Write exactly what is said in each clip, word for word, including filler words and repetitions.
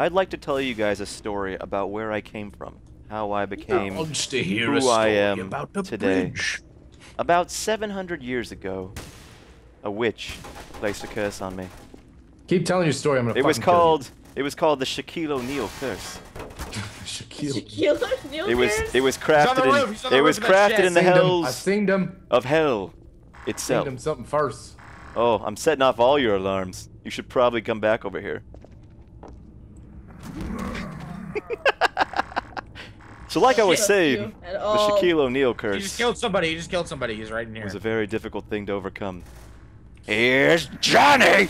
I'd like to tell you guys a story about where I came from, how I became who to hear a story I am about the today. Bridge. About seven hundred years ago, a witch placed a curse on me. Keep telling your story. I'm gonna. It was called. Kill you. It was called the Shaquille O'Neal curse. Shaquille. Shaquille O'Neal curse. It was. It was crafted. In, it was crafted in the hells. I seen him. Of hell itself. I seen him something first. Oh, I'm setting off all your alarms. You should probably come back over here. So like I was saying, the Shaquille O'Neal curse. He just killed somebody. He just killed somebody. He's right in here. It was a very difficult thing to overcome. Here's Johnny.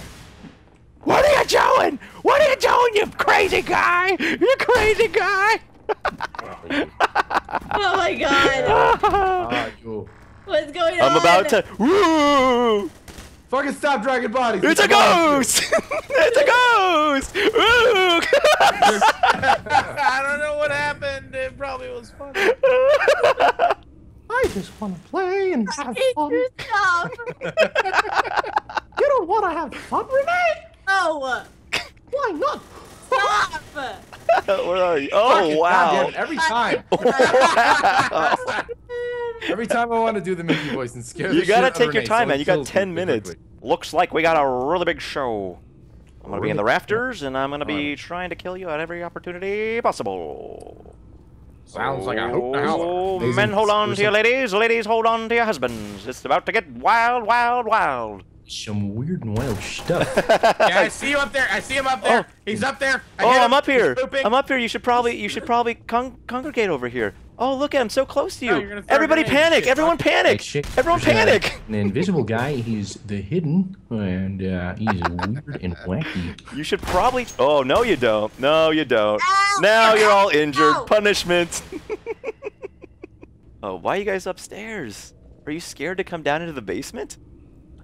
What are you doing? What are you doing, you crazy guy? You crazy guy. Oh my God. What's going on? I'm about to. Woo! Fucking stop dragging bodies. It's, it's a ghost. It's a ghost. Woo! I don't know what happened. It probably was funny. I just want to play and have fun. You don't want to have fun, Renee? No. Why not? Stop. Where are you? Oh, oh wow! God, every time. Wow. Every time I want to do the Mickey voice and scare you, gotta take your time, man. You got ten minutes. Looks like we got a really big show. I'm gonna be in the rafters, and I'm gonna be trying to kill you at every opportunity possible. Sounds like a hoot now. Men, hold on to your ladies. Ladies, hold on to your husbands. It's about to get wild, wild, wild. Some weird and wild stuff. Yeah, I see you up there. I see him up there. Oh. He's up there. I oh, I'm up here. I'm up here. You should probably, you should probably con congregate over here. Oh, look at him, so close to you. Everybody panic. Everyone panic. Everyone panic. An invisible guy, he's the hidden, and uh, he's weird and wacky. You should probably... Oh, no you don't. No, you don't. Ow, now you're all injured. Ow. Punishment. Oh, why are you guys upstairs? Are you scared to come down into the basement?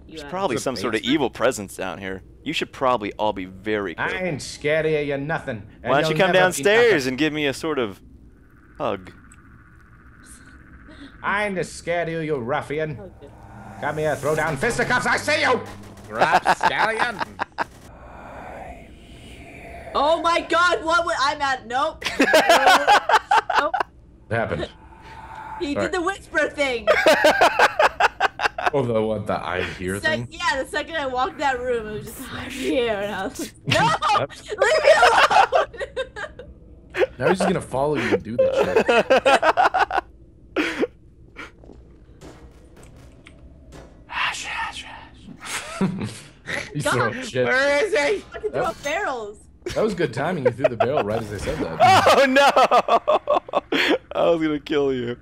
There's yeah, probably some basement? sort of evil presence down here. You should probably all be very careful. I ain't scared of you nothing. I why don't you come downstairs and give me a sort of hug? I ain't scared of you, you ruffian. Okay. Come here, throw down fisticuffs, I see you! Rap scallion! Oh my God, what was I'm at? Nope. Nope. What happened? He Sorry. did the whisper thing. Oh, the what? The I hear Se thing? Yeah, the second I walked that room, it was just I hear, and I was like, no! Leave me alone! Now he's just gonna follow you and do that shit. God, shit. Where is he? I can throw up barrels. That was good timing. You threw the barrel right as I said that. Oh no! I was gonna kill you.